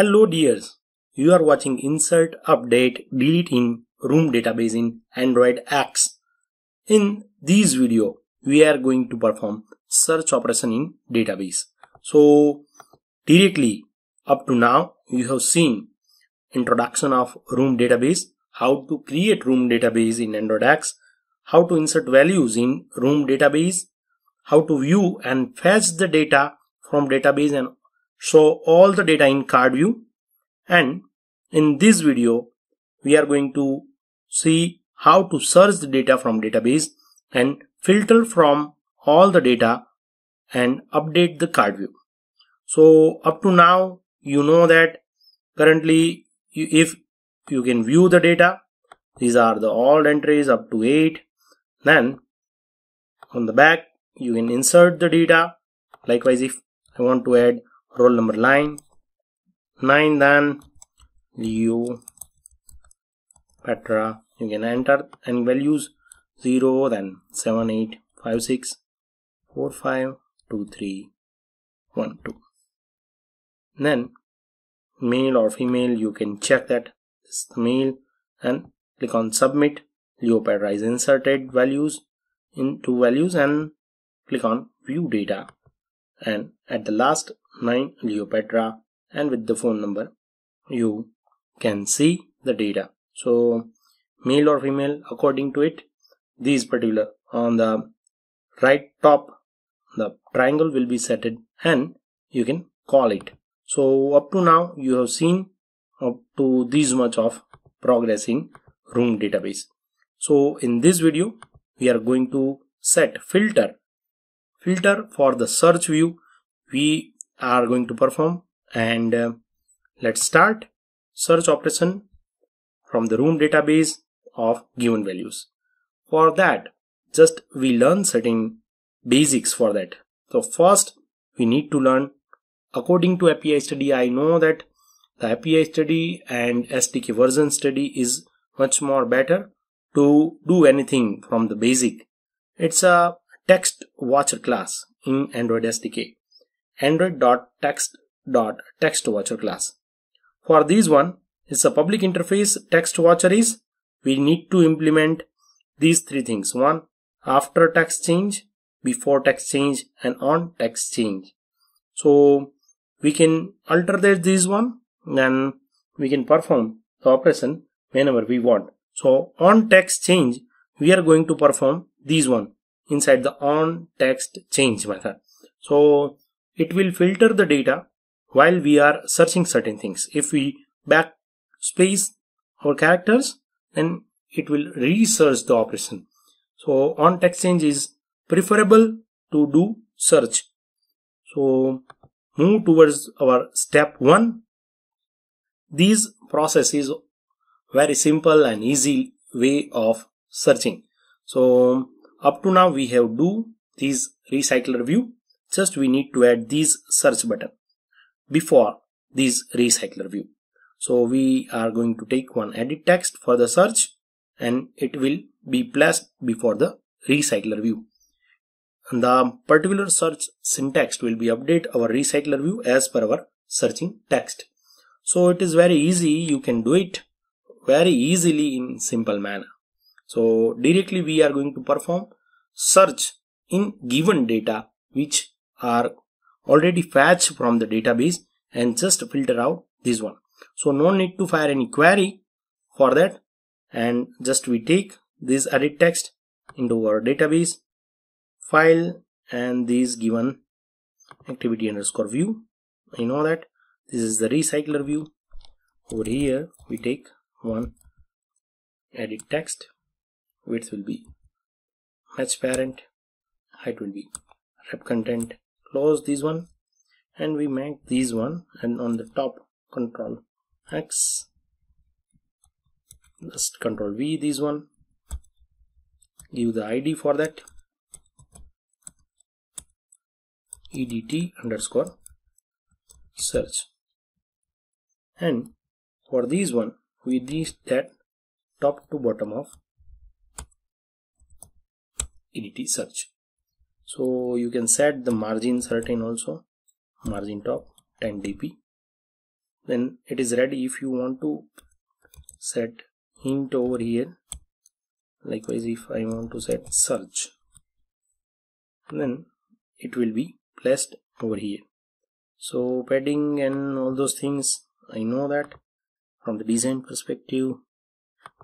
Hello dears, you are watching Insert, Update, Delete in Room database in AndroidX. In this video, we are going to perform search operation in database. So directly up to now, you have seen introduction of Room database, how to create Room database in AndroidX, how to insert values in Room database, how to view and fetch the data from database and show all the data in CardView. And in this video, we are going to see how to search the data from database and filter from all the data and update the CardView. So up to now, you know that currently if you can view the data, these are the all entries up to 8. Then on the back, you can insert the data. Likewise, if I want to add roll number line 9, then Leo Petra, you can enter and values 0, then 7 8 5 6 4 5 2 3 1 2. Then male or female, you can check that it's the male and click on submit. Leo Petra is inserted values in 2 values and click on view data, and at the last 9 Leo Petra, and with the phone number you can see the data. So male or female according to it, these particular on the right top the triangle will be set and you can call it. So up to now you have seen up to this much of progress in Room database. So in this video we are going to set filter for the search view we are going to perform, and let's start search operation from the Room database of given values. For that, just we learn certain basics for that. So first we need to learn according to API study. I know that the API study and SDK version study is much more better to do anything from the basic. It's a TextWatcher class in Android SDK. Android.text.TextWatcher class. For this one, it's a public interface. TextWatcher is we need to implement these 3 things: 1, after text change, before text change, and on text change. So we can alternate this one, and we can perform the operation whenever we want. So on text change, we are going to perform this one inside the on text change method. So it will filter the data while we are searching certain things. If we backspace our characters, then it will research the operation. So on text change is preferable to do search. So move towards our step 1. This process is very simple and easy way of searching. So up to now we have do this recycler view. Just we need to add this search button before this recycler view. So we are going to take one edit text for the search, and it will be placed before the recycler view. And the particular search syntax will be update our recycler view as per our searching text. So it is very easy. You can do it very easily in simple manner. So directly we are going to perform search in given data which are already fetched from the database and just filter out this one. So no need to fire any query for that, and just we take this edit text into our database file and this given activity underscore view. I know that this is the recycler view. Over here we take one edit text, width will be match parent, height will be wrap content, close this one, and we make this one, and on the top Control X, just Control V this one, give the ID for that EDT_search, and for this one we reach that top to bottom of EDT search. So you can set the margin certain also, margin top 10 dp, Then it is ready. If you want to set hint over here, likewise if I want to set search, then it will be placed over here. So padding and all those things, I know that from the design perspective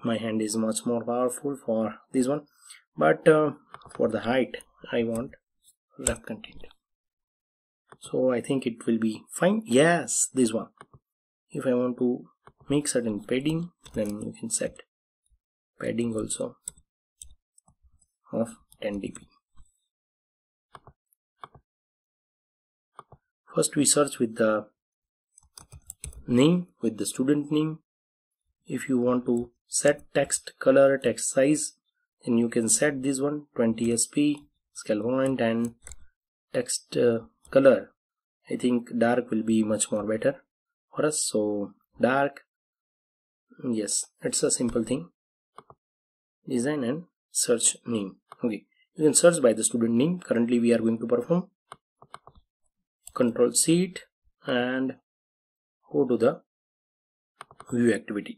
my hand is much more powerful for this one, but for the height I want wrap content. So I think it will be fine. Yes, this one. If I want to make certain padding, then you can set padding also of 10 dB. First we search with the name, with the student name. If you want to set text color, text size, then you can set this one 20 sp scale point and text color. I think dark will be much more better for us. So dark, yes, it's a simple thing. Design and search name. Okay, you can search by the student name. Currently we are going to perform control seat and go to the view activity.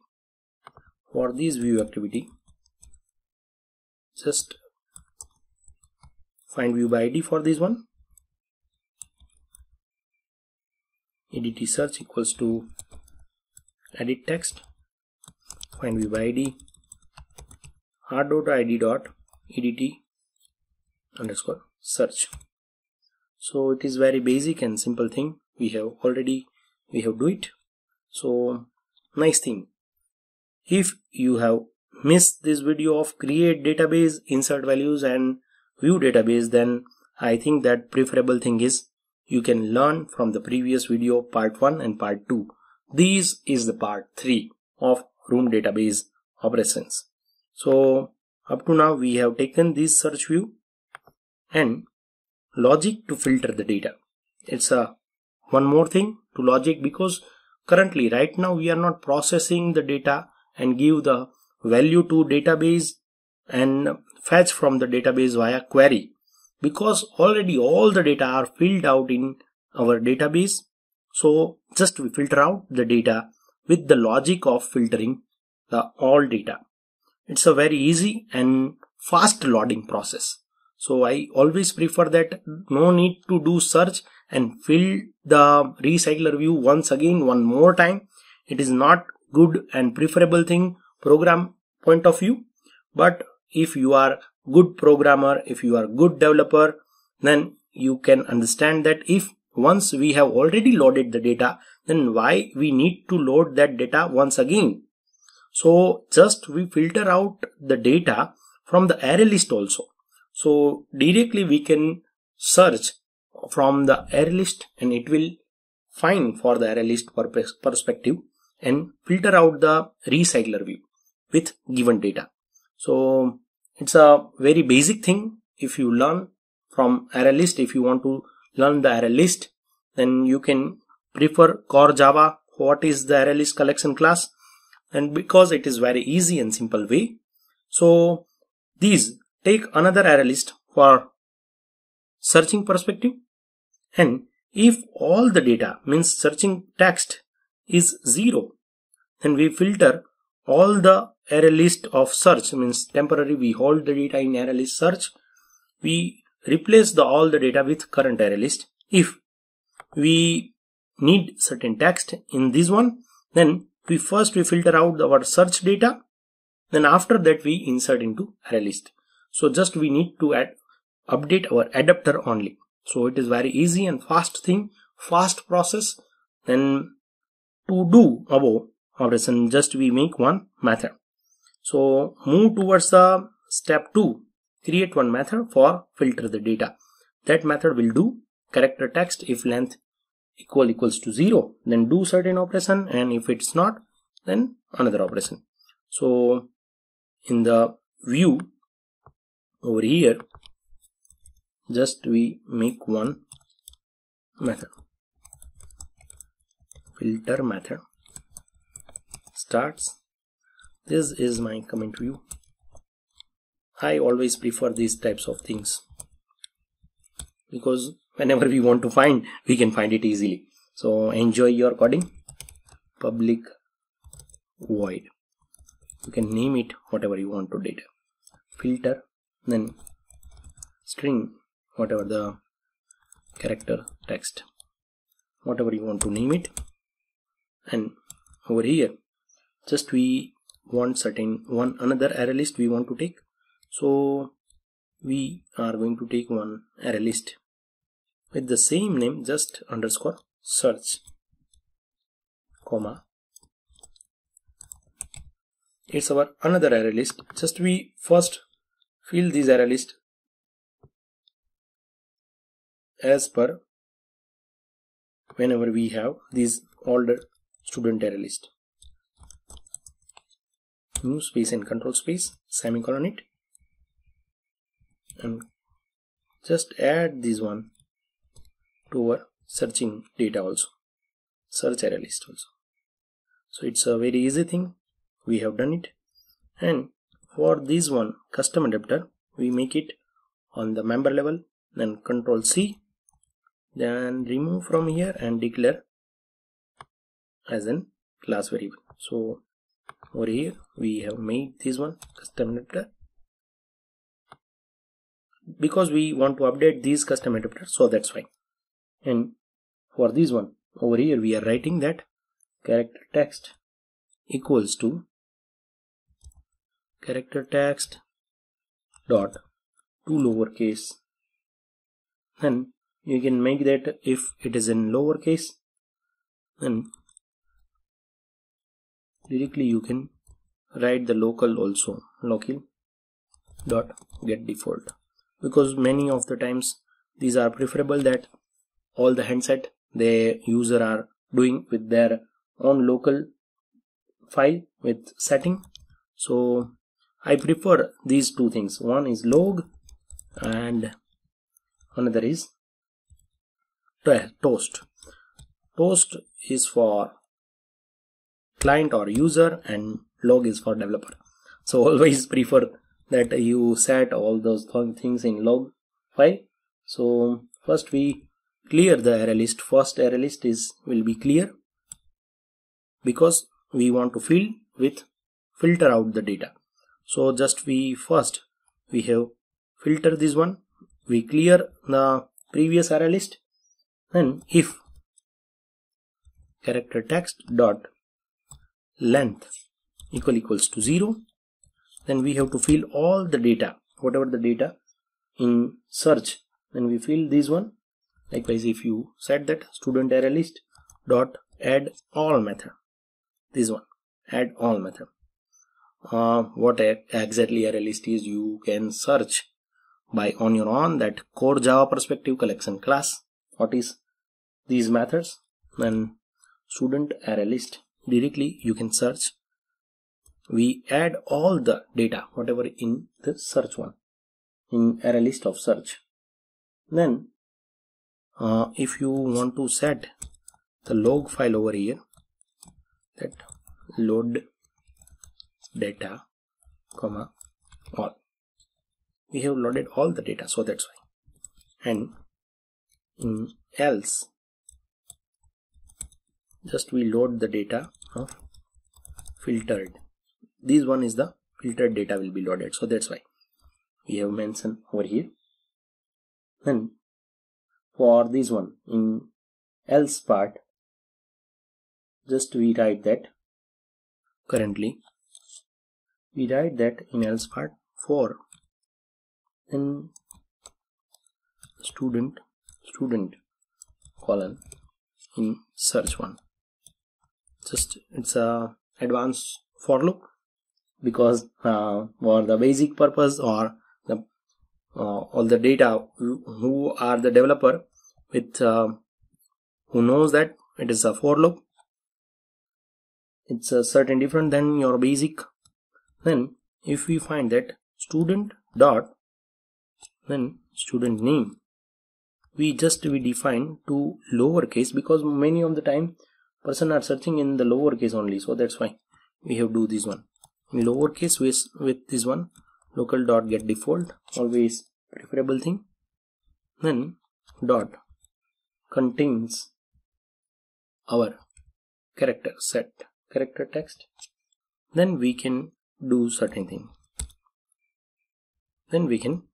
For this view activity, just find view by ID for this one. EDT search equals to edit text, find view by ID, r.id.edt underscore search. So it is very basic and simple thing. We have do it. So nice thing. If you have missed this video of create database, insert values and view database, then I think that preferable thing is you can learn from the previous video part 1 and part 2. This is the part 3 of Room database operations. So up to now we have taken this search view and logic to filter the data. It's a one more thing to logic, because currently right now we are not processing the data and give the value to database and fetch from the database via query, because already all the data are filled out in our database. So just we filter out the data with the logic of filtering the all data. It's a very easy and fast loading process. So I always prefer that. No need to do search and fill the recycler view once again, one more time. It is not good and preferable thing program point of view. But if you are good programmer, if you are good developer, then you can understand that if once we have already loaded the data, then why we need to load that data once again. So just we filter out the data from the array list also. So directly we can search from the array list and it will find for the array list perspective and filter out the recycler view with given data. So it's a very basic thing. If you learn from array list, if you want to learn the array list, then you can prefer core Java. What is the array list collection class? And because it is very easy and simple way. So these take another array list for searching perspective. And if all the data means searching text is 0, then we filter all the array list of search, means temporary we hold the data in array list search. We replace the all the data with current array list. If we need certain text in this one, then we first filter out our search data, then after that we insert into array list. So just we need to update our adapter only. So it is very easy and fast thing, fast process. Then to do above operation, just we make one method. So move towards the step 2, create one method for filter the data. That method will do character text if length equals to 0, then do certain operation, and if it's not, then another operation. So in the view over here, just we make one method, filter method starts. This is my comment view. I always prefer these types of things because whenever we want to find, we can find it easily. So enjoy your coding. public void. You can name it whatever you want to data. Filter, then string, whatever the character text, whatever you want to name it. And over here, just we want certain another array list we want to take. So we are going to take one array list with the same name, just underscore search, comma. It's our another array list. Just we first fill this array list as per whenever we have these older student array list. New space and control space, semicolon it, and just add this one to our searching data also, search array list also. So it's a very easy thing. We have done it. And for this one custom adapter, we make it on the member level, then control C, then remove from here and declare as an class variable. So over here we have made this one custom adapter because we want to update these custom adapter, so that's fine. And for this one over here we are writing that character text equals to character text dot to lowercase. Then you can make that if it is in lowercase, then directly you can write the local also, local dot get default, because many of the times these are preferable that all the handset the user are doing with their own local file with setting. So I prefer these two things, one is log and another is toast. Toast is for client or user and log is for developer. So always prefer that you set all those things in log file. So first we clear the array list. First array list will be clear because we want to filter out the data. So just we have filter this one, we clear the previous array list, and if character text dot length equals to 0, then we have to fill all the data, whatever the data in search, then we fill this one. Likewise, if you set that student array list dot add all method, this one add all method, what exactly array list is you can search by on your own, that core Java perspective collection class, what is these methods, and student array list directly you can search. We add all the data whatever in the search one, in array list of search. Then if you want to set the log file over here, that load data comma all, we have loaded all the data, so that's why. And in else, just we load the data of filtered, this one is the filtered data will be loaded, so that's why we have mentioned over here. Then for this one in else part, just we write that in else part for then student colon in search one. Just it's a advanced for loop, because for the basic purpose or the all the data who are the developer with who knows that it is a for loop, it's a certain different than your basic. Then if we find that student dot then student name, we define to lowercase, because many of the time person are searching in the lowercase only, so that's why we have do this one lowercase with this one local dot get default, always preferable thing. Then dot contains our character, set character text, then we can do certain thing. Then we can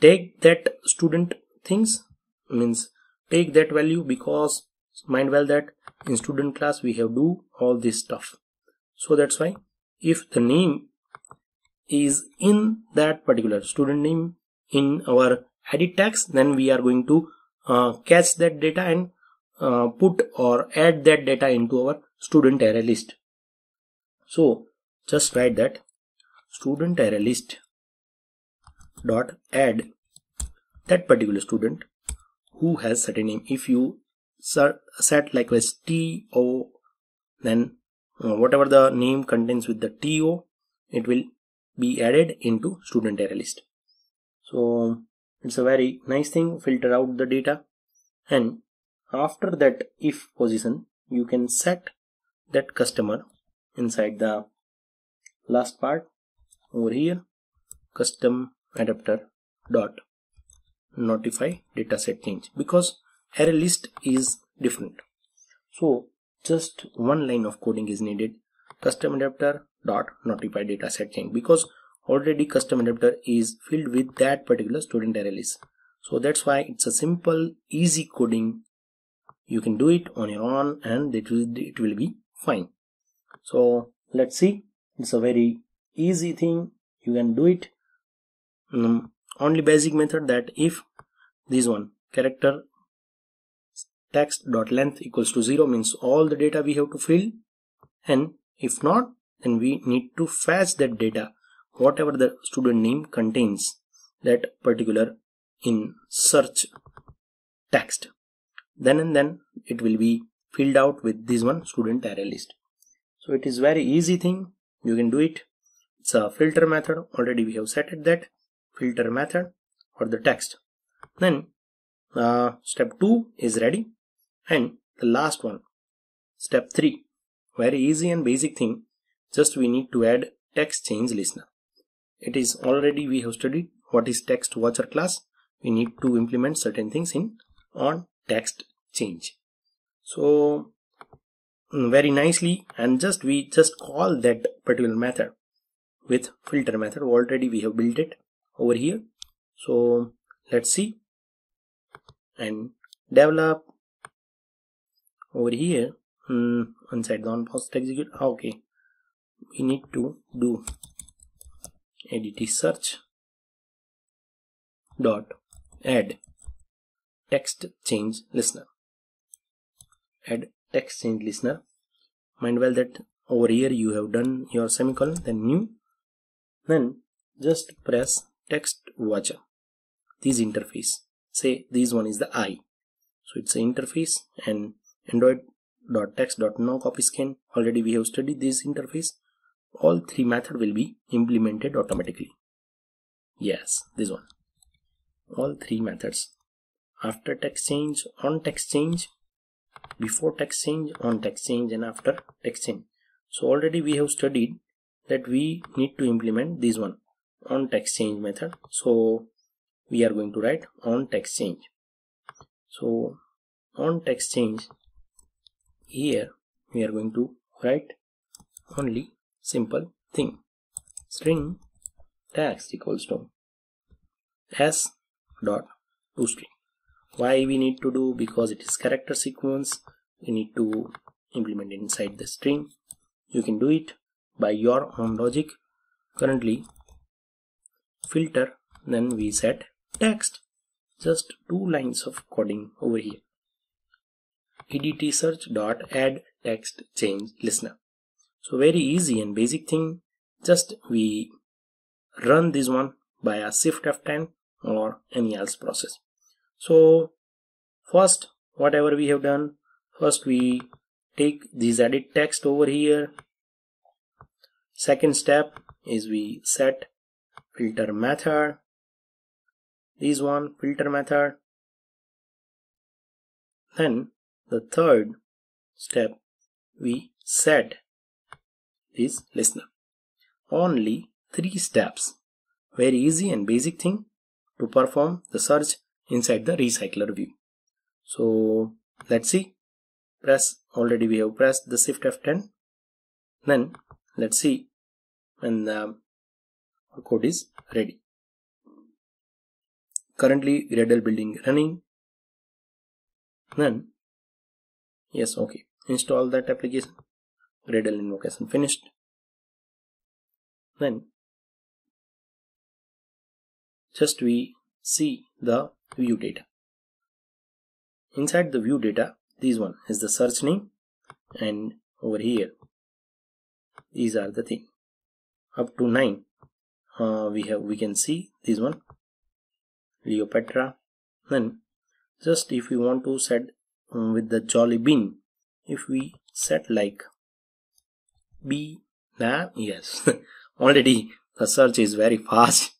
take that student things, means take that value, because mind well that in student class we have do all this stuff. So that's why if the name is in that particular student name in our edit text, then we are going to catch that data and put or add that data into our student array list. So just write that student array list dot add that particular student who has certain name. If you set likewise to, then whatever the name contains with the to, it will be added into student array list. So it's a very nice thing, filter out the data, and after that if position you can set that customer inside the last part over here, custom adapter dot notify dataset change, because array list is different. So just one line of coding is needed, custom adapter dot notify dataset change, because already custom adapter is filled with that particular student array list. So that's why it's a simple easy coding, you can do it on your own and it will be fine. So let's see, it's a very easy thing, you can do it. Only basic method that if this one character text dot length equals to 0 means all the data we have to fill, and if not, then we need to fetch that data whatever the student name contains that particular in search text, then and then it will be filled out with this one student array list. So it is very easy thing, you can do it. It's a filter method, already we have set it that filter method for the text. Then step 2 is ready, and the last one, step 3, very easy and basic thing, just we need to add text change listener. It is already we have studied what is text watcher class, we need to implement certain things in on text change. So very nicely, and just we just call that particular method with filter method, already we have built it over here. So let's see and develop over here inside the on post execute. Okay, we need to do edit search dot add text change listener, add text change listener. Mind well that over here you have done your semicolon, then new, then just press text watcher, this interface, say this one is the eye, so it's an interface, and android.text.noCopyScan, already we have studied this interface. All three methods will be implemented automatically. Yes, this one, all three methods, after text change, on text change, before text change, on text change, and after text change. So already we have studied that we need to implement this one on text change method, so we are going to write on text change. So on text change, here we are going to write only simple thing, string text equals to s dot to string. Why we need to do, because it is character sequence, we need to implement inside the string. You can do it by your own logic. Currently filter, then we set text, just two lines of coding over here, edt search dot add text change listener. So very easy and basic thing, just we run this one by a shift F10 or any else process. So first whatever we have done, first we take this edit text over here, second step is we set filter method, this one filter method, then the third step we set this listener. Only three steps, very easy and basic thing to perform the search inside the recycler view. So let's see, press, already we have pressed the shift F10. Then let's see when the code is ready. Currently Gradle building running. Then yes, okay, install that application. Gradle invocation finished. Then just we see the view data. Inside the view data, this one is the search name, and over here these are the thing up to 9. We can see this one Cleopatra. Then just if we want to set with the Jolly Bean, if we set like B, nah, yes, already the search is very fast.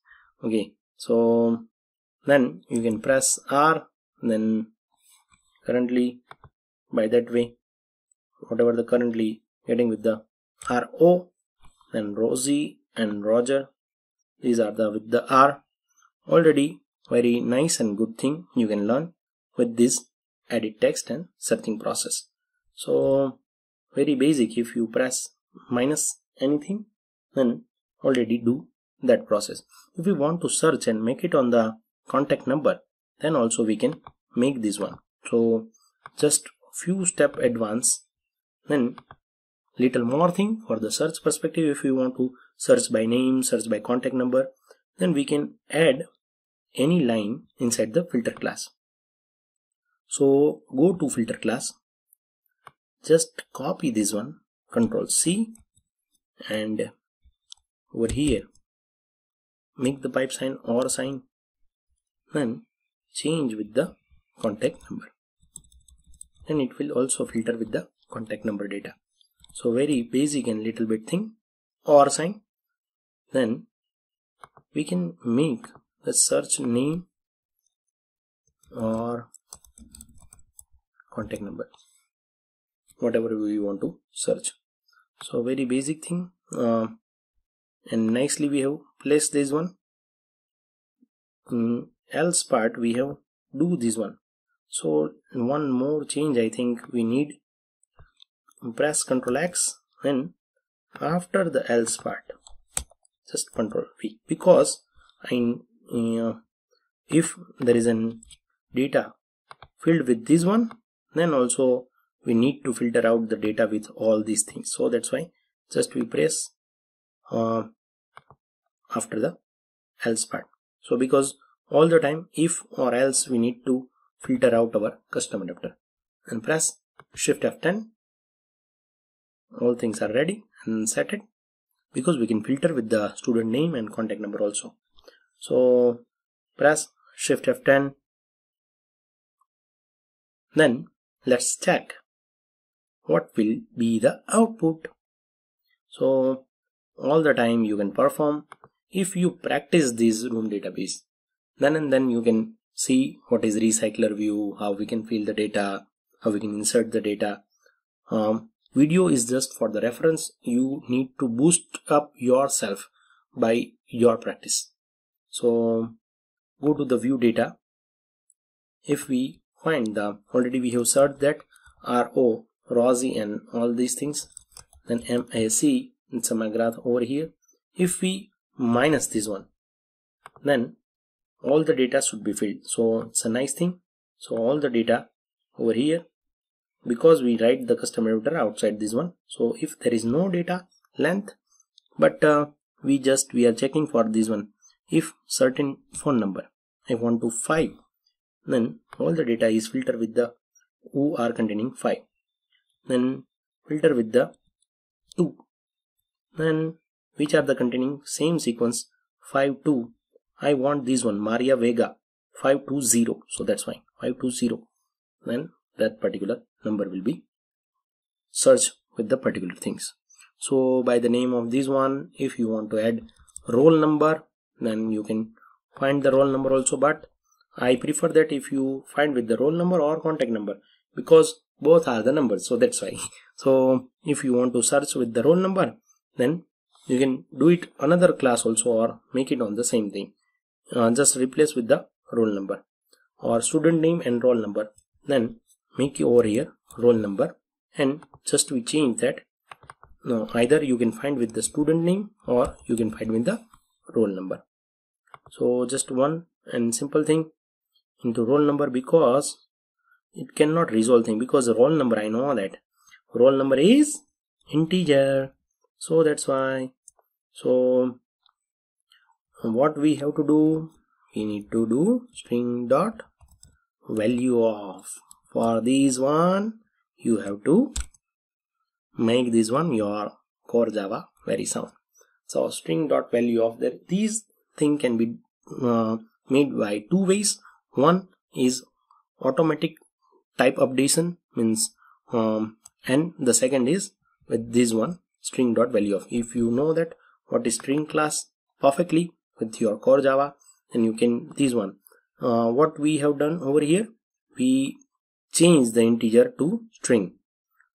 Okay, so then you can press R, then currently by that way whatever the currently getting with the RO, then Rosie and Roger, these are the with the R. Already very nice and good thing you can learn with this edit text and searching process. So very basic, if you press minus anything then already do that process. If we want to search and make it on the contact number, then also we can make this one. So just few step advance. Then little more thing for the search perspective, if we want to search by name, search by contact number, then we can add any line inside the filter class. So go to filter class, just copy this one, Control C, and over here make the pipe sign or sign, then change with the contact number, then it will also filter with the contact number data. So very basic and little bit thing, or sign. Then we can make the search name or contact number, whatever we want to search. So very basic thing, and nicely we have placed this one. Else part we have do this one. So one more change I think we need. Press Ctrl X, then after the else part just Ctrl V, because if there is an data filled with this one, then also we need to filter out the data with all these things. So that's why just we press after the else part. So because all the time if or else we need to filter out our custom adapter, and press Shift F10. All things are ready and set it, because we can filter with the student name and contact number also. So press Shift F10. Then let's check what will be the output. So all the time you can perform. If you practice this Room database, then and then you can see what is recycler view, how we can fill the data, how we can insert the data. Video is just for the reference. You need to boost up yourself by your practice. So go to the view data. If we find the already we have searched that RO, Rosie and all these things, then MAC and Samagrath over here. If we minus this one, then all the data should be filled. So it's a nice thing. So all the data over here, because we write the custom adapter outside this one. So if there is no data length, but we are checking for this one, if certain phone number I want to 5, then all the data is filtered with the who are containing 5, then filter with the 2, then which are the containing same sequence 5 2. I want this one Maria Vega 520, so that's fine 520. Then that particular number will be searched with the particular things. So by the name of this one, if you want to add roll number, then you can find the roll number also, but I prefer that if you find with the roll number or contact number, because both are the numbers, so that's why. So if you want to search with the roll number, then you can do it another class also, or make it on the same thing. Just replace with the roll number or student name and roll number, then make over here roll number, and just we change that. Now either you can find with the student name or you can find with the roll number. So just one and simple thing into roll number, because it cannot resolve thing, because roll number, I know that roll number is integer, so that's why. So what we have to do, we need to do string dot value of, for this one you have to make this one your core Java very sound. So string dot value of, that these thing can be made by two ways. One is automatic type updation, means and the second is with this one string dot value of. If you know that what is string class perfectly with your core Java, then you can this one. What we have done over here, we change the integer to string.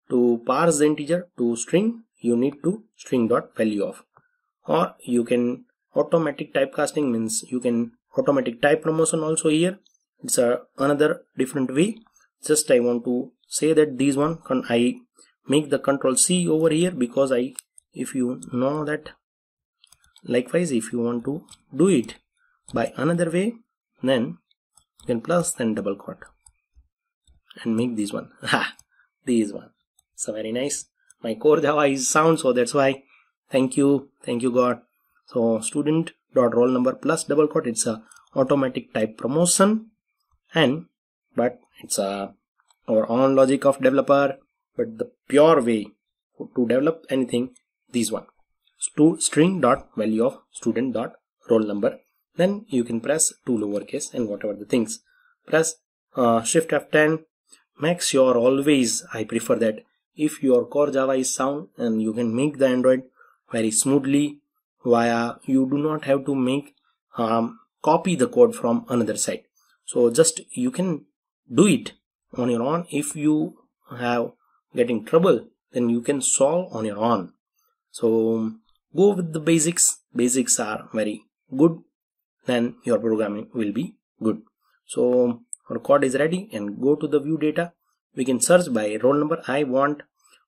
To parse the integer to string, you need to string dot value of, or you can automatic typecasting, means you can automatic type promotion also here. It's another different way. Just I want to say that this one, I make the control C over here, because I, if you know that, likewise if you want to do it by another way, then you can plus then double quote and make this one. This one. So very nice. My core Java is sound, so that's why. Thank you God. So student dot roll number plus double quote, it's a automatic type promotion, and but it's a our own logic of developer, but the pure way to develop anything, this one. String dot value of student dot roll number. Then you can press 2 lowercase and whatever the things. Press shift F10. Make sure always, I prefer that, if your core Java is sound and you can make the Android very smoothly via, you do not have to make copy the code from another side. So just you can do it on your own. If you have getting trouble, then you can solve on your own. So go with the basics. Basics are very good, then your programming will be good. So our code is ready, and go to the view data. We can search by roll number. I want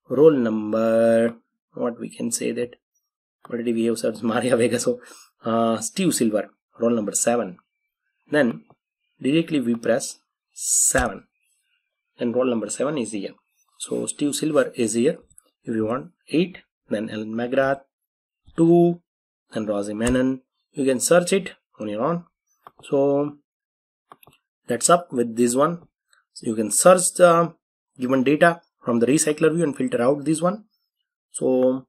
roll number, what we can say that already we have searched Maria Vega. So Steve Silver, roll number 7. Then directly we press 7 and roll number 7 is here. So Steve Silver is here. If you want 8, then Ellen McGrath 2, and Rosie Menon. You can search it on your own. So that's up with this one. So you can search the given data from the recycler view and filter out this one. So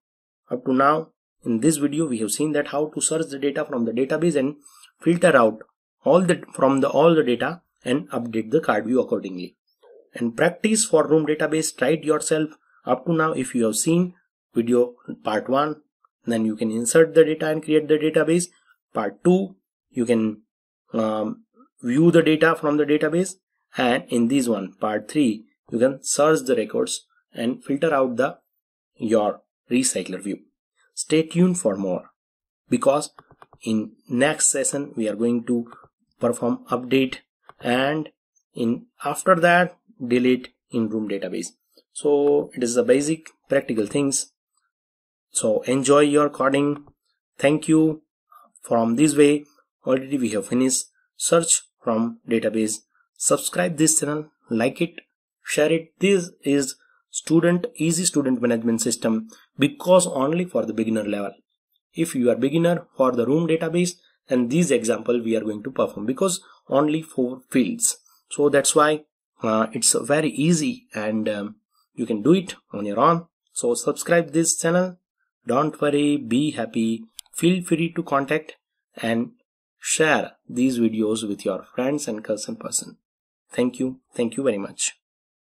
up to now in this video we have seen that how to search the data from the database and filter out all the data and update the card view accordingly. And practice for Room database, try it yourself. Up to now, if you have seen video part 1, then you can insert the data and create the database. Part 2, you can view the data from the database, and in this one part 3, you can search the records and filter out your recycler view. Stay tuned for more, because in next session we are going to perform update, and in after that delete in Room database. So it is the basic practical things. So enjoy your coding. Thank you. From this way already we have finished search from database. Subscribe this channel, like it, share it. This is easy student management system, because only for the beginner level. If you are beginner for the Room database, then these example we are going to perform, because only 4 fields. So that's why it's very easy, and you can do it on your own. So subscribe this channel. Don't worry, be happy. Feel free to contact and share these videos with your friends and cousin person. Thank you. Thank you very much.